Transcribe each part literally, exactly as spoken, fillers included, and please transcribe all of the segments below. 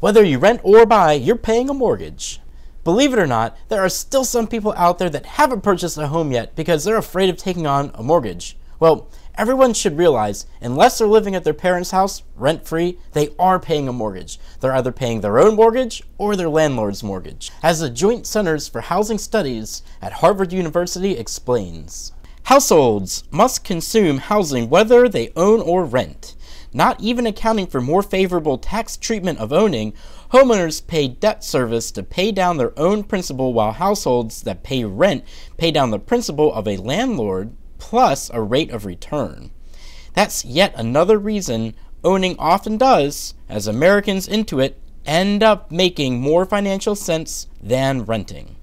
Whether you rent or buy, you're paying a mortgage. Believe it or not, there are still some people out there that haven't purchased a home yet because they're afraid of taking on a mortgage. Well, everyone should realize, unless they're living at their parents' house rent-free, they are paying a mortgage. They're either paying their own mortgage or their landlord's mortgage, as the Joint Centers for Housing Studies at Harvard University explains. Households must consume housing whether they own or rent. Not even accounting for more favorable tax treatment of owning, homeowners pay debt service to pay down their own principal, while households that pay rent pay down the principal of a landlord plus a rate of return. That's yet another reason owning often does, as Americans into it, end up making more financial sense than renting.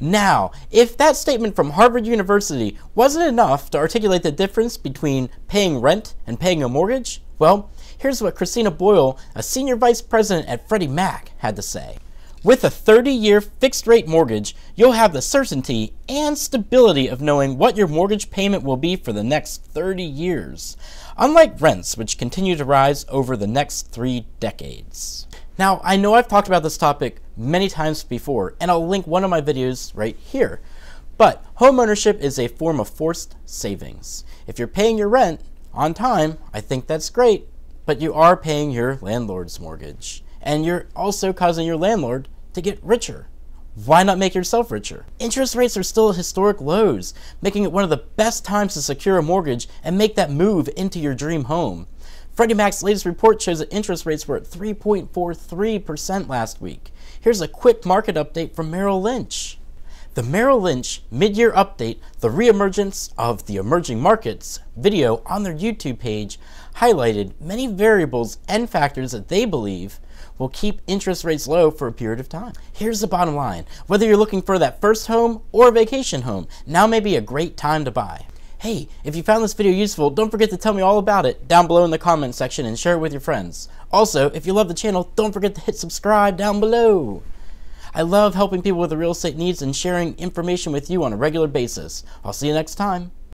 Now, if that statement from Harvard University wasn't enough to articulate the difference between paying rent and paying a mortgage, well, here's what Christina Boyle, a senior vice president at Freddie Mac, had to say. With a thirty-year fixed-rate mortgage, you'll have the certainty and stability of knowing what your mortgage payment will be for the next thirty years, unlike rents, which continue to rise over the next three decades. Now, I know I've talked about this topic many times before, and I'll link one of my videos right here, but homeownership is a form of forced savings. If you're paying your rent on time, I think that's great, but you are paying your landlord's mortgage. And you're also causing your landlord to get richer. Why not make yourself richer? Interest rates are still at historic lows, making it one of the best times to secure a mortgage and make that move into your dream home. Freddie Mac's latest report shows that interest rates were at three point four three percent last week. Here's a quick market update from Merrill Lynch. The Merrill Lynch mid-year update, The Reemergence of the Emerging Markets, video on their YouTube page highlighted many variables and factors that they believe will keep interest rates low for a period of time. Here's the bottom line. Whether you're looking for that first home or a vacation home, now may be a great time to buy. Hey, if you found this video useful, don't forget to tell me all about it down below in the comment section and share it with your friends. Also, if you love the channel, don't forget to hit subscribe down below. I love helping people with their real estate needs and sharing information with you on a regular basis. I'll see you next time.